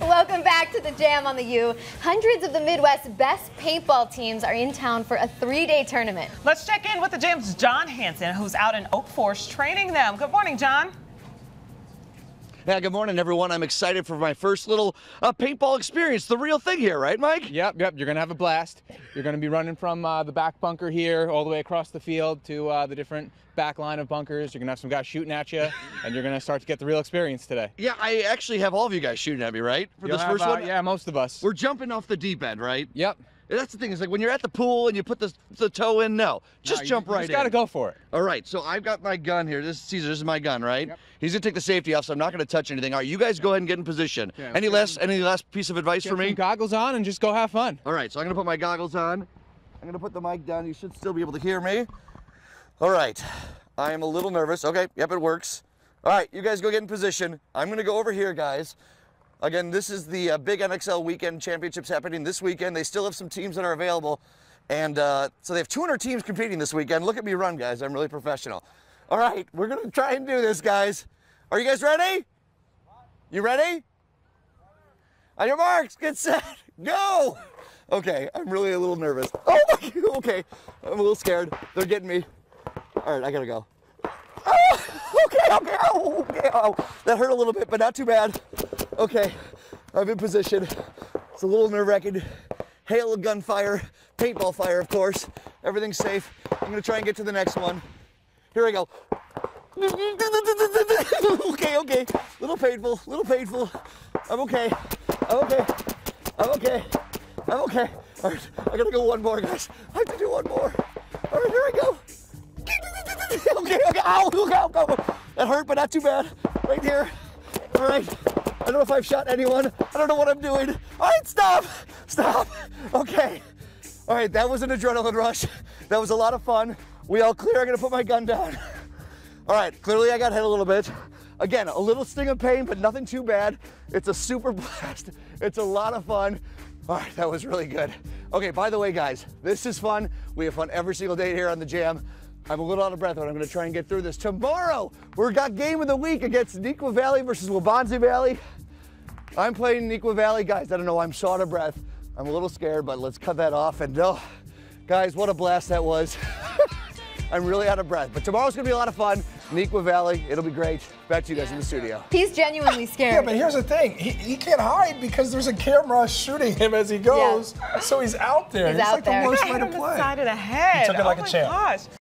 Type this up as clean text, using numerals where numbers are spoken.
Welcome back to The Jam on the U. Hundreds of the Midwest's best paintball teams are in town for a three-day tournament. Let's check in with The Jam's John Hansen, who's out in Oak Forest training them. Good morning, John. Yeah, good morning, everyone. I'm excited for my first little paintball experience. The real thing here, right, Mike? Yep. You're going to have a blast. You're going to be running from the back bunker here all the way across the field to the different back line of bunkers. You're going to have some guys shooting at you, and you're going to start to get the real experience today. Yeah, I actually have all of you guys shooting at me, right? For this first one? Yeah, most of us. We're jumping off the deep end, right? Yep. That's the thing, is like when you're at the pool and you put the toe in, just jump right in. You just gotta go for it. All right, so I've got my gun here. This is Caesar, this is my gun, right? Yep. He's gonna take the safety off, so I'm not gonna touch anything. All right, you guys go ahead and get in position. Okay, any last piece of advice for me? Get some goggles on and just go have fun. All right, so I'm gonna put my goggles on. I'm gonna put the mic down. You should still be able to hear me. All right, I am a little nervous. Okay, yep, it works. All right, you guys go get in position. I'm gonna go over here, guys. Again, this is the big NXL weekend championships happening this weekend. They still have some teams that are available. And so they have 200 teams competing this weekend. Look at me run, guys. I'm really professional. All right, we're going to try and do this, guys. Are you guys ready? You ready? On your marks, get set, go. Okay, I'm really a little nervous. Oh, okay. I'm a little scared. They're getting me. All right, I got to go. Oh, okay. Oh, okay. Oh, that hurt a little bit, but not too bad. Okay, I'm in position. It's a little nerve-wracking. Hail of gunfire, paintball fire, of course. Everything's safe. I'm gonna try and get to the next one. Here I go. Okay. Little painful. I'm okay. All right, I gotta go one more, guys. I have to do one more. All right, here I go. Okay. Ow, look out, go. That hurt, but not too bad. Right here. All right. I don't know if I've shot anyone. I don't know what I'm doing. All right, stop. Okay. All right, that was an adrenaline rush. That was a lot of fun. We all clear. I'm gonna put my gun down. All right, clearly I got hit a little bit. Again, a little sting of pain, but nothing too bad. It's a super blast. It's a lot of fun. All right, that was really good. Okay, by the way, guys, this is fun. We have fun every single day here on The Jam. I'm a little out of breath, but I'm going to try and get through this. Tomorrow, we've got game of the week against Neuqua Valley versus La Bonzi Valley. I'm playing Neuqua Valley. Guys, I don't know, I'm so out of breath. I'm a little scared, but let's cut that off. And oh, guys, what a blast that was. I'm really out of breath. But tomorrow's going to be a lot of fun. Neuqua Valley, it'll be great. Back to you guys in the studio. He's genuinely scared. Yeah, but here's the thing. He can't hide because there's a camera shooting him as he goes. Yeah. So he's out there. He's out there. It's like the worst way to play. He took it like a champ. Oh my gosh.